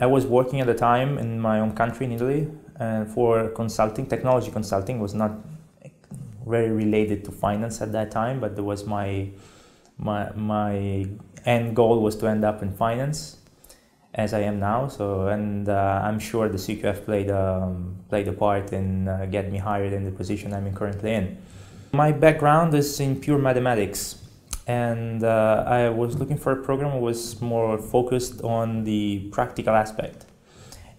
I was working at the time in my own country in Italy, and for consulting, technology consulting was not very related to finance at that time, but there was my end goal was to end up in finance, as I am now. So, and I'm sure the CQF played a part in getting me hired in the position I'm currently in. My background is in pure mathematics, and I was looking for a program that was more focused on the practical aspect.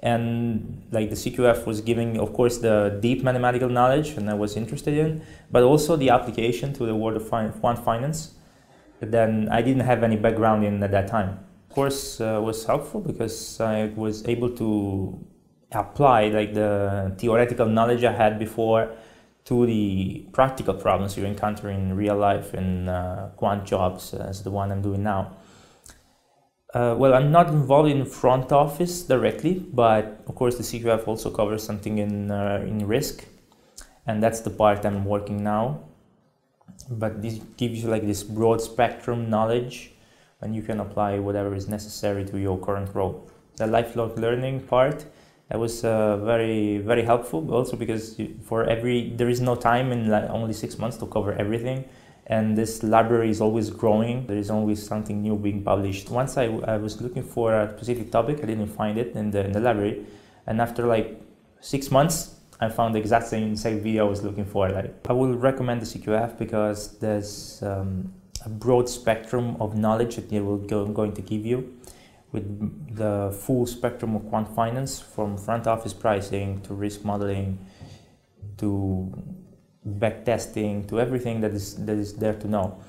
And like the CQF was giving, of course, the deep mathematical knowledge, and I was interested in, but also the application to the world of finance. But then I didn't have any background in at that time. Of course, was helpful because I was able to apply like the theoretical knowledge I had before to the practical problems you encounter in real life in quant jobs as the one I'm doing now. Well, I'm not involved in front office directly, but of course the CQF also covers something in risk, and that's the part I'm working now. But this gives you like this broad spectrum knowledge, and you can apply whatever is necessary to your current role. The lifelong learning part, that was very, very helpful also because there is no time in like only 6 months to cover everything, and this library is always growing. There is always something new being published. Once I was looking for a specific topic, I didn't find it in the library, and after like 6 months, I found the exact same video I was looking for. Like, I would recommend the CQF because there's a broad spectrum of knowledge that they will going to give you, with the full spectrum of quant finance, from front office pricing to risk modeling to backtesting, to everything that is there to know.